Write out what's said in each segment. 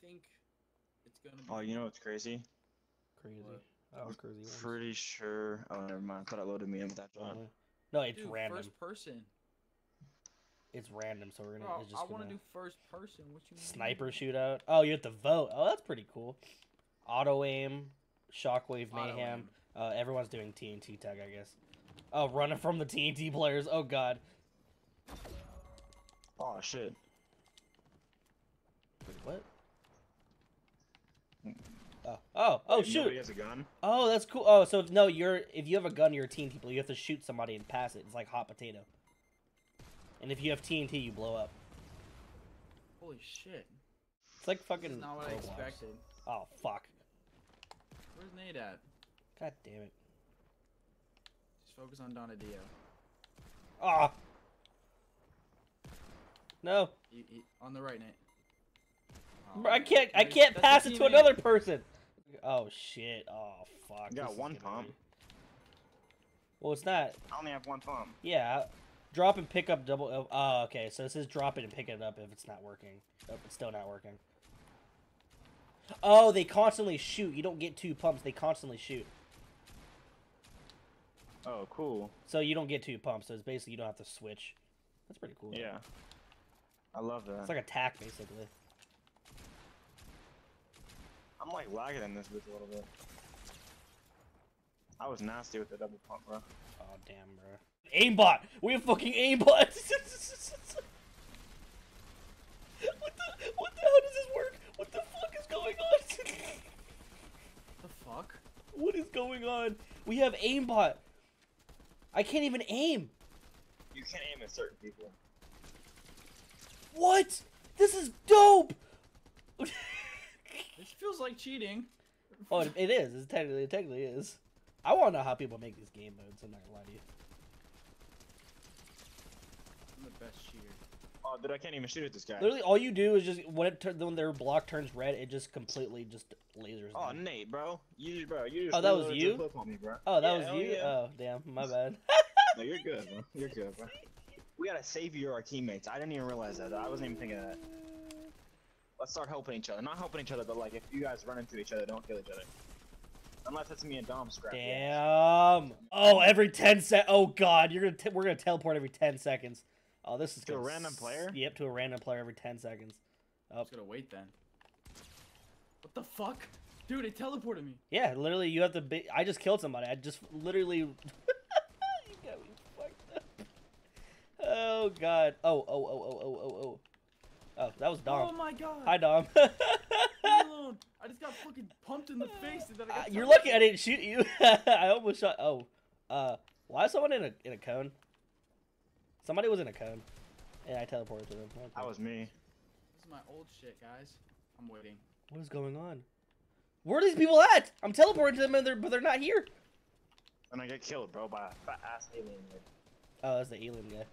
think it's gonna be... Oh, you know what's crazy? Crazy. What? That was crazy. Pretty sure. Oh, never mind. I thought I loaded me in with that one. No, it's random. First person. It's random, so we're gonna. Bro, I want to do first person. What you mean? Sniper shootout. Oh, you have to vote. Oh, that's pretty cool. Auto aim, shockwave mayhem. Auto aim. Everyone's doing TNT tag, I guess. Oh, running from the TNT players. Oh god. Oh shit. Wait, what? Oh, shoot! Nobody has a gun. Oh, that's cool. Oh, so no, if you have a gun, you're a TNT player. You have to shoot somebody and pass it. It's like hot potato. And if you have TNT, you blow up. Holy shit! It's like fucking. That's not what I expected. Oh fuck! Where's Nate at? God damn it! Just focus on Donadio. Ah! No. On the right, Nate. Oh, I can't pass it to another person. Oh shit! Oh fuck! You got one pump. Well, it's not. I only have one pump. Yeah. Drop and pick up double. Oh, okay. So this is drop it and pick it up if it's not working. Oh, it's still not working. Oh, they constantly shoot. You don't get two pumps. They constantly shoot. Oh, cool. So you don't get two pumps. So it's basically you don't have to switch. That's pretty cool. Yeah. I love that. It's like attack basically. I'm like lagging in this bitch a little bit. I was nasty with the double pump, bro. Oh damn, bro. Aimbot! We have fucking aimbot! What the hell does this work? What the fuck is going on? The fuck? What is going on? We have aimbot! I can't even aim! You can't aim at certain people. What? This is dope! This feels like cheating. Oh, it is. It technically is. I want to know how people make these game modes, I'm not gonna lie to you. I'm the best shooter. Oh, dude, I can't even shoot at this guy. Literally, all you do is just, when their block turns red, it just completely just lasers. Oh, down. Nate, bro. You just oh, that was you? Flip on me, bro. Oh, that was you? Yeah. Oh, damn. My bad. No, you're good, bro. You're good, bro. We gotta save you or our teammates. I didn't even realize that. I wasn't even thinking of that. Let's start helping each other. Not helping each other, but like, if you guys run into each other, don't kill each other. Unless it's me and Dom scrap. Damn. Oh, every 10 sec. Oh god, we're gonna teleport every 10 seconds. Oh, this is to a random player. Yep, to a random player every 10 seconds. Oh. I'm just gonna wait then. What the fuck, dude? It teleported me. Yeah, literally, you have to. I just killed somebody. I just literally. You got me fucked up. Oh god. Oh. Oh, that was Dom. Oh my god. Hi, Dom. I just got fucking pumped in the face. And then I got you're lucky I didn't shoot you. I almost shot. Oh, why is someone in a cone? Somebody was in a cone, and I teleported to them. That was me. This is my old shit, guys. I'm waiting. What is going on? Where are these people at? I'm teleporting to them, and they're not here. And I get killed, bro, by a fat ass alien. Oh, that's the alien guy.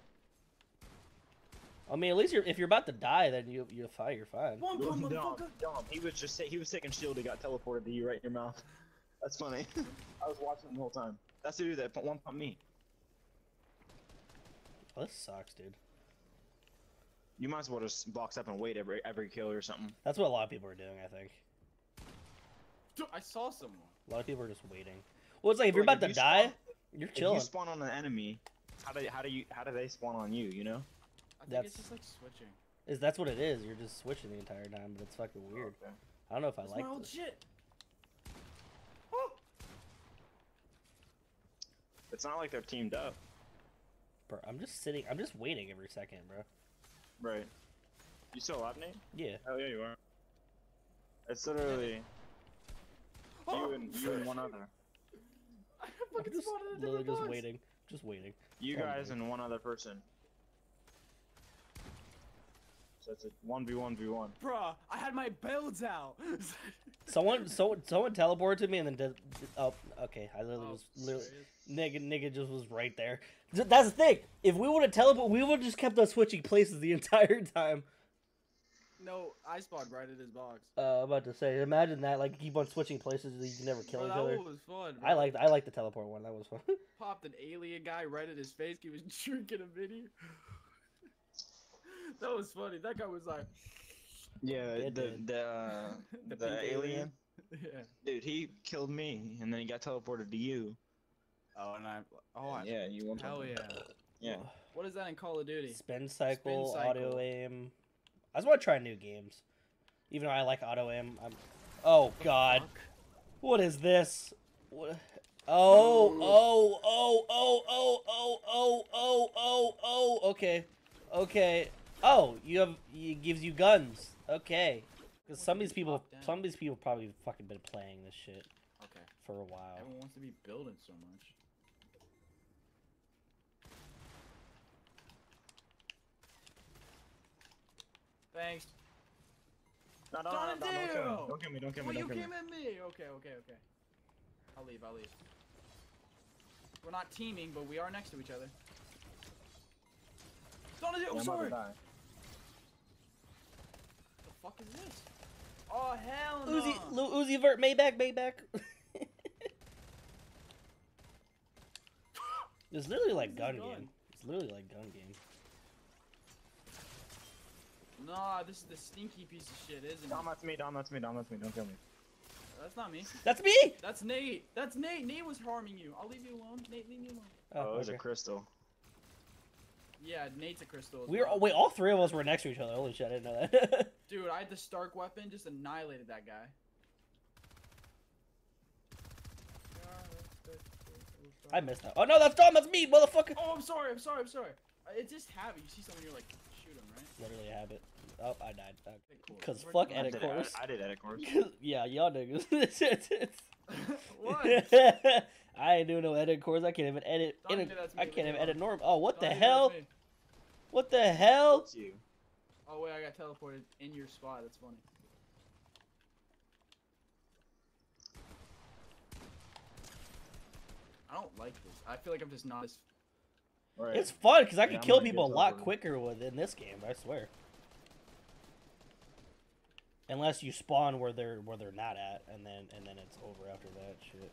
I mean, at least if you're about to die, then you're fine. You're fine. Dumb. He was taking shield. He got teleported to you right in your mouth. That's funny. I was watching him the whole time. That's the dude that one pump me. Oh, this sucks, dude. You might as well just box up and wait every kill or something. That's what a lot of people are doing, I think. Dude, I saw someone. A lot of people are just waiting. Well, it's like if you're about to die, you're chilling. If you spawn on an enemy, how do they spawn on you? You know. That's just like switching. That's what it is. You're just switching the entire time, but it's fucking weird. Okay. I don't know if I like this. Shit. Oh. It's not like they're teamed up. Bro, I'm just sitting. I'm just waiting every second, bro. Right. You still alive, Nate? Yeah. Oh yeah, you are. It's literally oh. you and one other. I fucking spotted a different box. Just waiting. Just waiting. You guys and one other person. So it's a 1v1v1. Bruh, I had my builds out. someone teleported to me and then did. Oh, okay. I literally was literally. Nigga just was right there. That's the thing. If we would have teleported, we would have just kept on switching places the entire time. No, I spawned right in his box. I'm about to say, imagine that. Like, keep on switching places so you can never kill each other. That was fun. Bro. I liked the teleport one. That was fun. Popped an alien guy right in his face. He was drinking a mini. That was funny. That guy was like, yeah, the the alien? Yeah. Dude, he killed me, and then he got teleported to you. Oh, and I... Oh, I... Yeah, you won't... Hell yeah. Yeah. What is that in Call of Duty? Spin cycle. Auto aim. I just want to try new games. Even though I like auto aim, I'm... Oh, God. What is this? What... Oh, oh, oh, oh, oh, oh, oh, oh, oh, oh, okay. Okay. Oh, you have, it gives you guns. Okay. Because some of these people probably fucking been playing this shit. Okay. For a while. Everyone wants to be building so much. Thanks. No, don't kill me, don't kill me, don't kill me. Well, you came at me! Okay, okay, okay. I'll leave, I'll leave. We're not teaming, but we are next to each other. Donatello, oh, sorry! What the fuck is this? Oh, hell no! Uzi Vert, Maybach, Maybach! It's literally like gun game. It's literally like gun game. Nah, this is the stinky piece of shit, isn't it? Dom, that's me, Dom, that's me, Dom, that's me, don't kill me. That's not me. That's me! That's Nate! That's Nate! Nate was harming you. I'll leave you alone. Nate, leave me alone. Oh, it was a crystal. Yeah, Nate's a crystal as well. Wait, all three of us were next to each other. Holy shit, I didn't know that. Dude, I had the Stark weapon, just annihilated that guy. I missed that. Oh no, that's Dom! That's me, motherfucker! Oh, I'm sorry, I'm sorry, I'm sorry. It's just habit. You see someone, you're like, shoot him, right? Literally habit. Oh, I died. Because fuck edit course. I did edit course. Yeah, y'all niggas. What? I ain't doing no edit course. I can't even edit. I can't even edit norm. Oh, what the hell? What the hell? You. Oh, wait, I got teleported in your spot. That's funny. I don't like this. I feel like I'm just not as... Right. It's fun because I can kill people a lot quicker within this game. I swear. Unless you spawn where they're not at, and then it's over after that shit.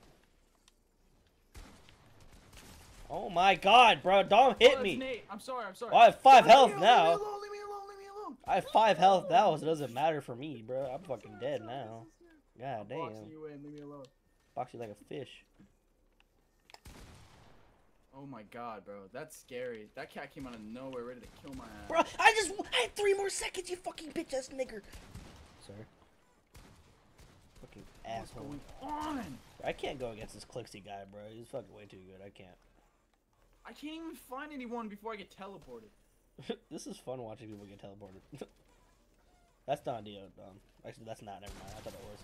Oh my God, bro! Dom hit me. Nate. I'm sorry. I'm sorry. Oh, I have 5 health now. Leave me alone. Leave me alone. I have 5 health now, so it doesn't matter for me, bro. I'm fucking dead now. God damn. Box you in. Leave me alone. Box you like a fish. Oh my God, bro, that's scary. That cat came out of nowhere ready to kill my ass. Bro, I had 3 more seconds, you fucking bitch ass nigger. Sorry. Fucking asshole. What's going on? I can't go against this Clixie guy, bro. He's fucking way too good. I can't. I can't even find anyone before I get teleported. This is fun watching people get teleported. That's Don Dio, Dom. Actually, that's not. Never mind. I thought it was.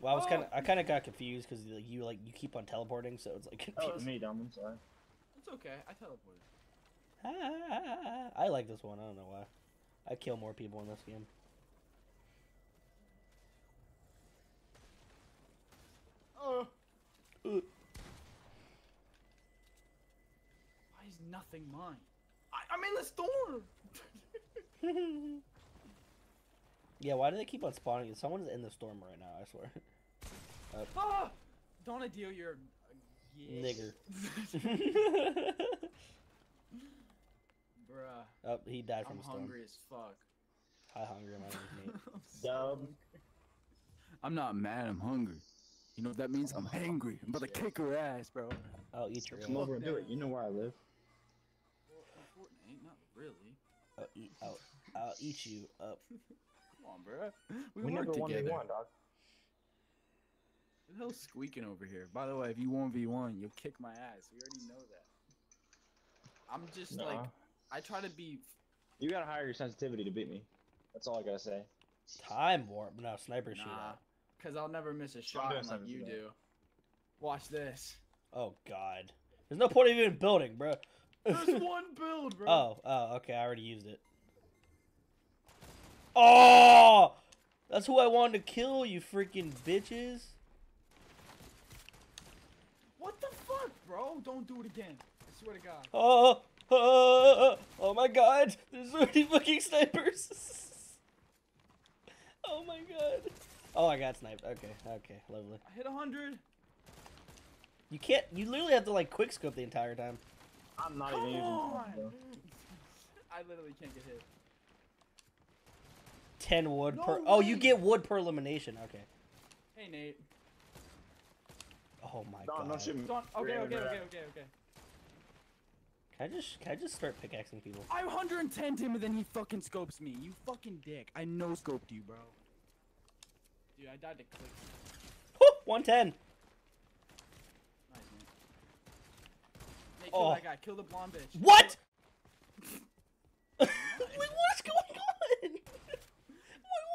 Well, I kind of got confused because you keep on teleporting, so it's like confusing. Oh, it's me, Dom. I'm sorry. It's okay. I teleported. I like this one. I don't know why. I kill more people in this game. Oh. Why is nothing mine? I'm in the storm. Yeah, why do they keep on spawning? Someone's in the storm right now, I swear. Ah! Donatello, you're a nigger. Bruh. Oh, he died from a storm. I'm hungry as fuck. I'm hungry, my name is Nate. Dub. I'm not mad, I'm hungry. You know what that means? I'm hangry. I'm about to kick her ass, bro. I'll eat your ass. Come over and do it. You know where I live. Well, Fortnite, not really. I'll eat you up. Come on, bro. We work together. 1v1, dog. Who the hell's squeaking over here? By the way, if you 1v1, you'll kick my ass. We already know that. I'm just like, I try to be. You gotta hire your sensitivity to beat me. That's all I gotta say. Time warp, no sniper shootout. Cause I'll never miss a shot like you do. Watch this. Oh God. There's no point of even building, bro. There's one build, bro. Oh, okay. I already used it. Oh, that's who I wanted to kill, you freaking bitches. What the fuck, bro? Don't do it again. I swear to God. Oh my God. There's already fucking snipers. Oh my God. Oh, I got sniped. Okay, okay, lovely. I hit 100. You can't, you literally have to like quick scope the entire time. I'm not even using time, bro. I literally can't get hit. 10 wood per... Oh, you get wood per elimination. Okay. Hey, Nate. Oh, my God. Okay. Can I just start pickaxing people? I 110 him and then he fucking scopes me. You fucking dick. I no scoped you, bro. Dude, I died to click. 110. Nice, man. Hey, kill that guy. Kill the blonde bitch. What? Wait, what's going on? Wait, what?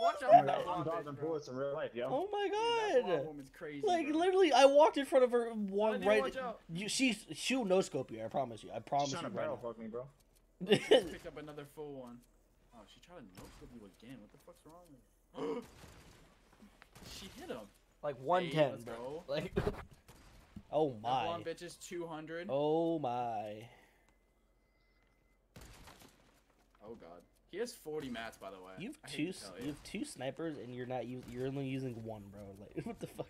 Watch out! I'm dodging bullets in real life, yo. Oh my God! Dude, that woman's crazy. Like bro. Literally, I walked in front of her. One right. She'll no scope you. I promise you. I promise you. Barrel fuck me, bro. She picked up another full one. Oh, she tried to no scope you again. What the fuck's wrong with you? She hit him. Like 110, hey, bro. Like. Oh my. That blonde bitch is 200. Oh my. Oh God. He has 40 mats, by the way. You have two snipers, and you're only using one, bro. Like, what the fuck?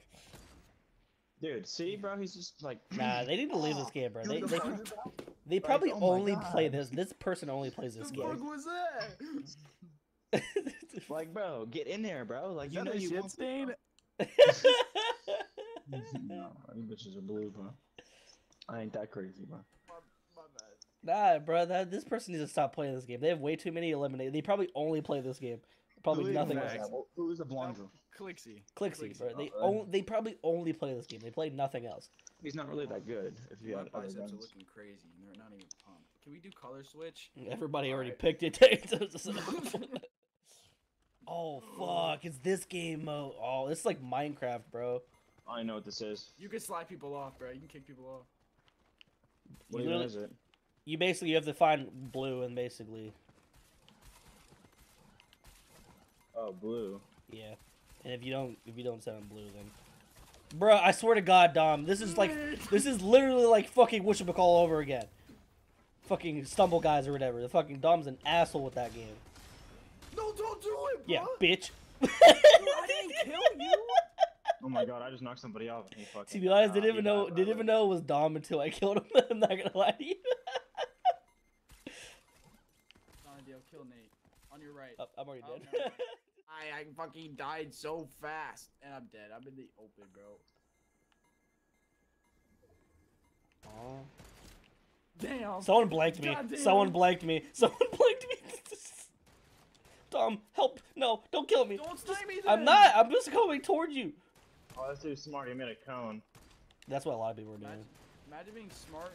Dude, see, bro, he's just like. Nah, they need to leave this game, bro. They probably like, oh only play this. This person only plays this game. What the fuck was that? Like, bro, get in there, bro. Like, you know you won't stain. No, these bitches are blue, bro. I ain't that crazy, bro. My bad. Nah, bro, this person needs to stop playing this game. They have way too many eliminated. They probably only play this game. Probably nothing else. Who's the blonde girl? Clixie, bro. They probably only play this game. They play nothing else. He's not really that good. If you have other guns. Are looking crazy. They're not even pumped. Can we do color switch? Everybody already picked it. Oh fuck! It's this game mode. Oh, it's like Minecraft, bro. I know what this is. You can slide people off, bro. You can kick people off. What even is it? You basically have to find blue and basically. Oh, blue. Yeah, and if you don't send them blue, then. Bro, I swear to God, Dom, this is literally like fucking Wishbacall all over again. Fucking Stumble Guys or whatever. The fucking Dom's an asshole with that game. No, don't do it, bro. Yeah, bitch. Bro, I didn't kill you. Oh my God, I just knocked somebody off. And he fucking, to be honest, didn't even know it was Dom until I killed him. I'm not gonna lie to you. Kill Nate. On your right. I'm already dead. Right. I fucking died so fast. And I'm dead. I'm in the open, bro. Oh. Damn. Someone blanked me. Someone blanked me. Someone blanked me. Tom, help. No, don't kill me. Don't snipe me then. I'm not. I'm just coming towards you. Oh, that's too smart. He made a cone. That's what a lot of people are doing. Imagine being smart.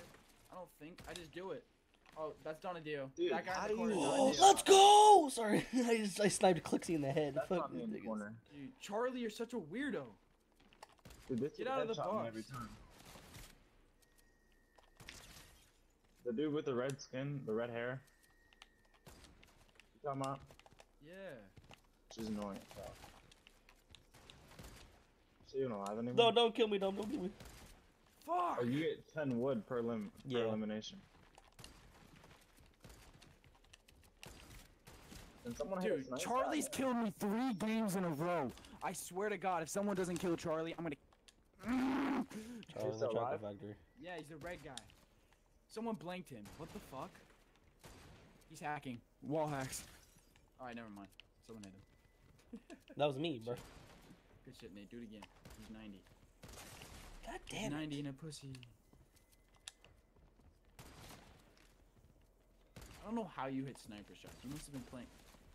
I don't think. I just do it. Oh, that's Donadio. Dude, that guy in the corner. Oh, let's go! Sorry, I sniped Clixie in the head. That's not me in the corner. Dude, Charlie, you're such a weirdo. Dude, this get out of the box. Every time. The dude with the red skin, the red hair. You talking about? Yeah. She's annoying. So. She even alive anymore? No, don't kill me, Dom. Don't kill me. Fuck! Oh, you get 10 wood per elimination. Dude, Charlie's killed me 3 games in a row. I swear to God, if someone doesn't kill Charlie, I'm gonna. Charlie's the chocolate factory. Yeah, he's the red guy. Someone blanked him. What the fuck? He's hacking. Wall hacks. All right, never mind. Someone hit him. That was me, bro. Good shit, Nate. Do it again. He's 90. God damn it. 90 and a pussy. I don't know how you hit sniper shots. You must have been playing.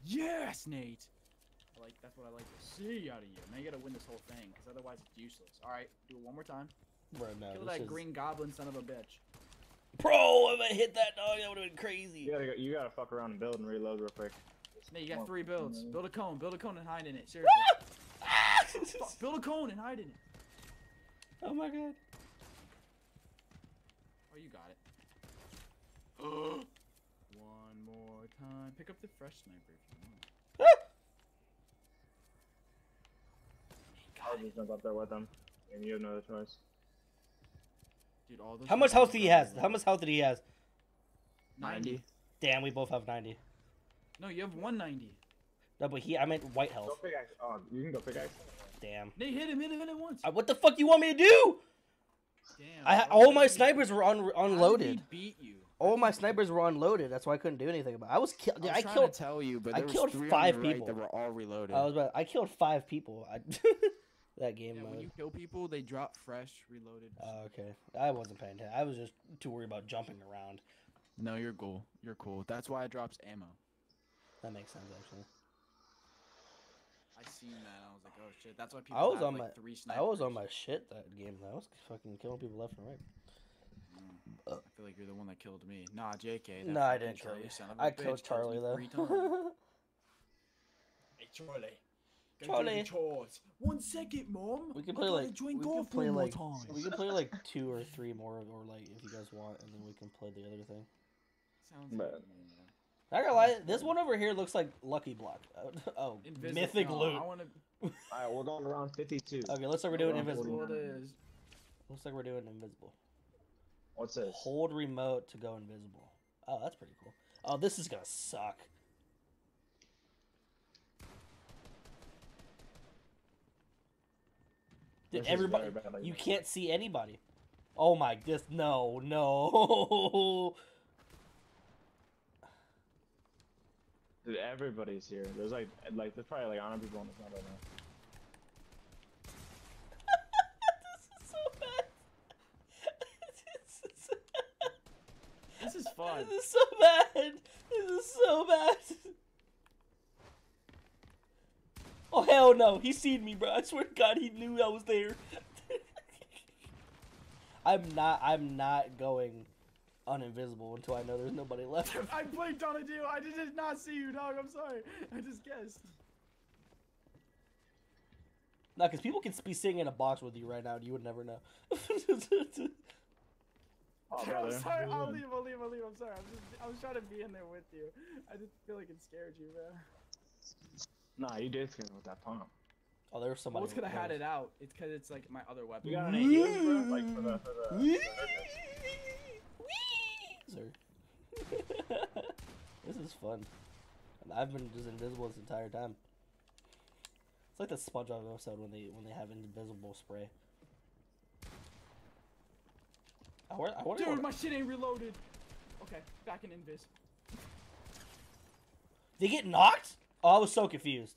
Yes, Nate! Like, that's what I like to see out of you. Now you gotta win this whole thing, because otherwise it's useless. Alright, do it one more time. Bro, no, kill that green goblin son of a bitch. Bro, if I hit that dog, that would've been crazy. You gotta fuck around and build and reload real quick. Nate, you got 3 builds. Build a cone and hide in it, seriously. Fuck, build a cone and hide in it. Oh my God. Oh, you got it. One more time. Pick up the fresh sniper if you want. I'll just jump up there with him. And you have no other choice. Dude, all those. How much health did he has? How much health did he has? 90. Damn, we both have 90. No, you have 190. No, but I meant white health. Go pickaxe. Oh, you can go pickaxe. Damn. They hit him once. What the fuck you want me to do? Damn. All my snipers were unloaded. How did he beat you? All my snipers were unloaded. That's why I couldn't do anything about it. I was killed. I killed. To tell you, but there I was killed 5 people. Right that were all reloaded. I killed 5 people. That game. Yeah, mode. When you kill people, they drop fresh reloaded. Oh, okay. I wasn't paying attention. I was just too worried about jumping around. No, you're cool. You're cool. That's why it drops ammo. That makes sense, actually. I seen that. I was like, oh shit. That's why people. I was on like my 3 snipers. I was on my shit that game. I was fucking killing people left and right. I feel like you're the one that killed me. Nah, JK. Nah, I didn't kill you. I killed Charlie, though. Hey, Charlie. Charlie. 1 second, Mom. We can play like, we can play like 2 or 3 more, or like if you guys want, and then we can play the other thing. Sounds bad. I gotta lie, this one over here looks like Lucky Block. Oh, Mythic Loot. All right, we're going around 52. Okay, looks like we're doing invisible. Looks like we're doing invisible. What's this? Hold remote to go invisible. Oh, that's pretty cool. Oh, this is gonna suck. Dude, everybody, you can't see anybody. Oh my, this, no, no. Dude, everybody's here. There's like, there's probably like 100 people on the front right now. This is fun. This is so bad. This is so bad. Oh, hell no. He seen me, bro. I swear to God, he knew I was there. I'm not going uninvisible until I know there's nobody left. I blinked on a deal. I did not see you, dog. I'm sorry. I just guessed. Nah, because people can be sitting in a box with you right now, and you would never know. Oh, I'm sorry, I'll leave, I'm sorry. I was trying to be in there with you. I just feel like it scared you, bro. Nah, you did scare me with that pump. Oh, there was somebody. I was gonna had it out. It's cause it's like my other weapon. You got any heals, bro? Like for the This is fun. And I've been just invisible this entire time. It's like the SpongeBob episode when they have invisible spray. Dude, my shit ain't reloaded. Okay, back in invis. They get knocked? Oh, I was so confused.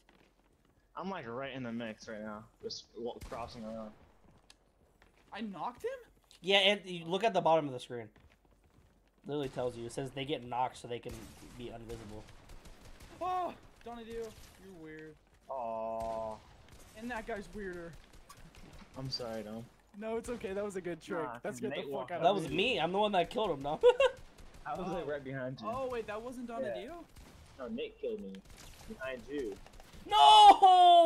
I'm like right in the mix right now, just crossing around. I knocked him? Yeah, and you look at the bottom of the screen. It literally tells you. It says they get knocked so they can be invisible. Oh, Donadeo, you're weird. Aww. And that guy's weirder. I'm sorry, Dom. No, it's okay. That was a good trick. Nah, that's good. That was me. I'm the one that killed him. No. I was like right behind you. Oh wait, that wasn't Donadeo? Yeah. No, Nick killed me behind you. No,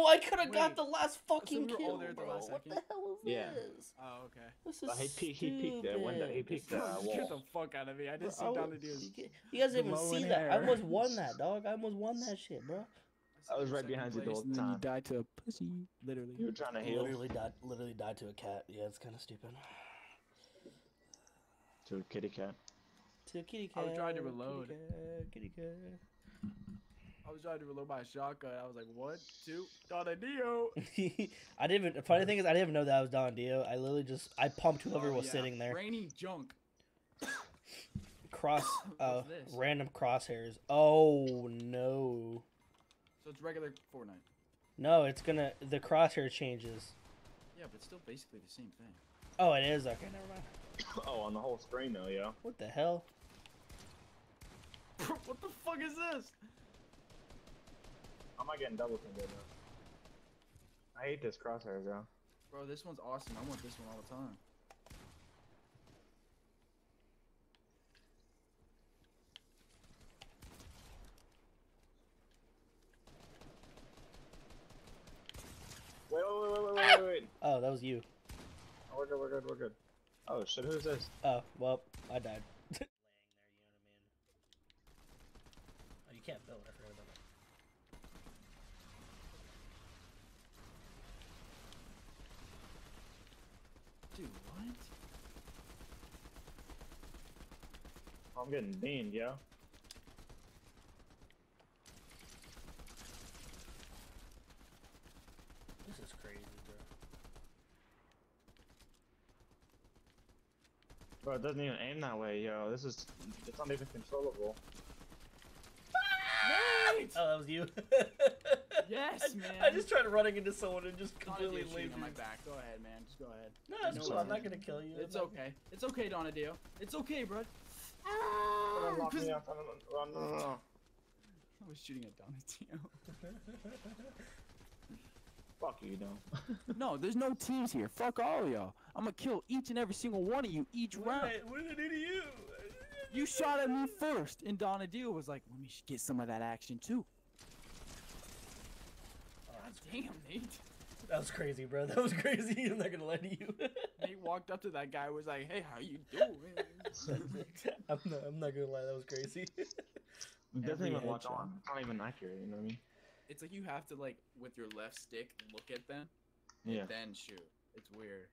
I could have got the last fucking kill. There, bro. What the hell is this? Oh, okay. This is he peeked that window. He peeked that wall. Get the fuck out of me! I just saw Donadeo's. You guys didn't even see that. I almost won that, dog. I almost won that shit, bro. I was right behind you the whole time. You died to a pussy, literally. You were trying to heal. Literally died to a cat. Yeah, it's kind of stupid. To a kitty cat. To a kitty cat. I was trying to reload. Kitty cat. Kitty cat. I was trying to reload my shotgun. I was like, 1, 2, Donadeo. I didn't. The funny thing is, I didn't even know that was Donadeo. I literally just pumped whoever was sitting there. Raining junk. Random crosshairs. Oh no. So it's regular Fortnite. No, it's gonna. The crosshair changes. Yeah, but it's still basically the same thing. Oh, it is? Okay, never mind. Oh, on the whole screen, though, yeah. What the hell? What the fuck is this? Am I getting double fingered now? I hate this crosshair, bro. Bro, this one's awesome. I want this one all the time. Wait. Oh, that was you. Oh, we're good. Oh shit, who's this? Oh, well, I died. Laying there, you know what I mean? Oh, you can't build, I forgot about that. Dude, what? Oh, I'm getting beamed, yo. This is crazy, bro. Bro, it doesn't even aim that way, yo. This is... It's not even controllable. Wait! Oh, that was you. Yes, man. I just tried running into someone and just completely leave on my back. Go ahead, man. Just go ahead. No, it's cool. I'm not gonna kill you. It's okay. It's okay, Donadio. It's okay, bro. Don't lock me up. No. I was shooting at Donadio. Fuck you, though. No, there's no teams here. Fuck all of y'all. I'm gonna kill each and every single one of you each round. What did I do to you? You shot at me first, and Donadio was like, "Let me get some of that action too." Damn, Nate. That was crazy, bro. That was crazy. I'm not gonna lie to you. Nate walked up to that guy and was like, "Hey, how you doing?" I'm not gonna lie. That was crazy. Doesn't even watch on. Not even accurate. You know what I mean? It's like you have to like with your left stick look at them, yeah, and then shoot. It's weird,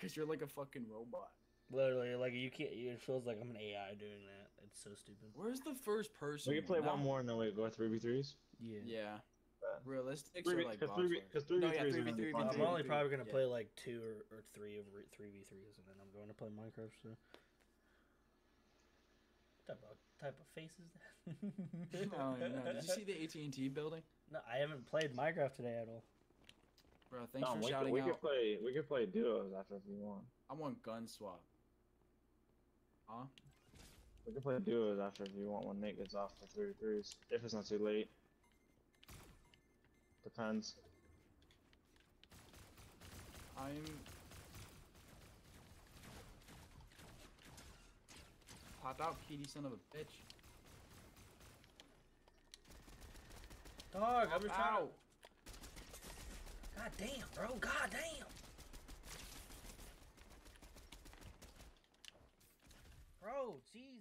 cause you're like a fucking robot. Literally, like you can't. It feels like I'm an AI doing that. It's so stupid. Where's the first person? We can play one more and then we go 3v3s. Yeah. Yeah. Realistic, like because 3v3. I'm only probably gonna play like 2 or 3 over 3v3s, and then I'm going to play Minecraft. So, what type of face is that? Oh, no. Did you see the AT&T building? No, I haven't played Minecraft today at all. Bro, thanks for shouting out. We could play duos after if you want. I want gun swap. Huh? We can play duos after if you want when Nate gets off the 3v3s, if it's not too late. Depends. I'm pop out, kitty son of a bitch. Dog, I'm trying. God damn, bro. God damn. Bro, jeez.